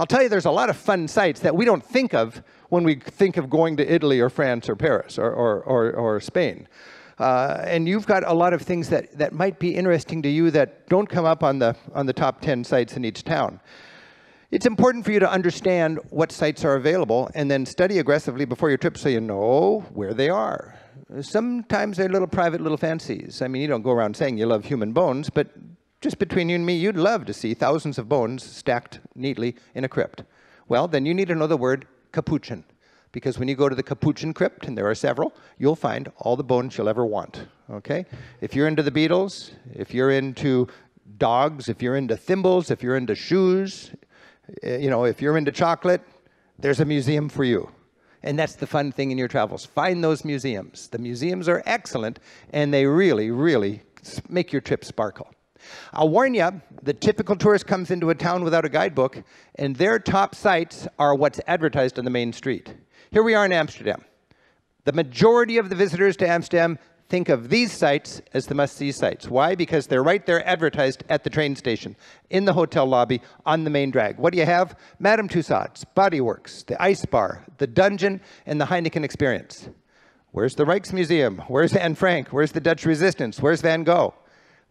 I'll tell you, there's a lot of fun sites that we don't think of when we think of going to Italy or France or Paris or Spain. And you've got a lot of things that might be interesting to you that don't come up on the top 10 sites in each town. It's important for you to understand what sites are available and then study aggressively before your trip so you know where they are. Sometimes they're little private little fancies. I mean, you don't go around saying you love human bones, but just between you and me, you'd love to see thousands of bones stacked neatly in a crypt. Well, then you need to know the word capuchin, because when you go to the Capuchin crypt, and there are several, you'll find all the bones you'll ever want, okay? If you're into the Beatles, if you're into dogs, if you're into thimbles, if you're into shoes, you know, if you're into chocolate, there's a museum for you. And that's the fun thing in your travels. Find those museums. The museums are excellent, and they really, really make your trip sparkle. I'll warn you, the typical tourist comes into a town without a guidebook, and their top sites are what's advertised on the main street. Here we are in Amsterdam. The majority of the visitors to Amsterdam think of these sites as the must-see sites. Why? Because they're right there advertised at the train station, in the hotel lobby, on the main drag. What do you have? Madame Tussauds, Body Works, the Ice Bar, the Dungeon, and the Heineken Experience. Where's the Rijksmuseum? Where's Anne Frank? Where's the Dutch Resistance? Where's Van Gogh?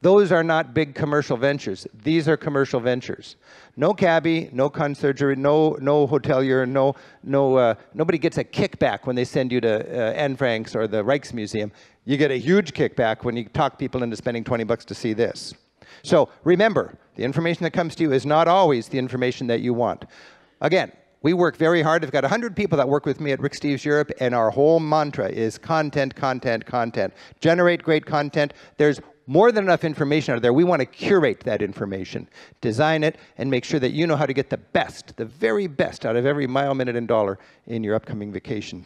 Those are not big commercial ventures. These are commercial ventures. No cabbie, no concierge, no hotelier, nobody gets a kickback when they send you to Anne Frank's or the Rijksmuseum. You get a huge kickback when you talk people into spending $20 to see this. So remember, the information that comes to you is not always the information that you want. Again, we work very hard. I've got 100 people that work with me at Rick Steves Europe, and our whole mantra is content, content, content. Generate great content. There's more than enough information out there. We want to curate that information, design it, and make sure that you know how to get the best, the very best out of every mile, minute, and dollar in your upcoming vacation.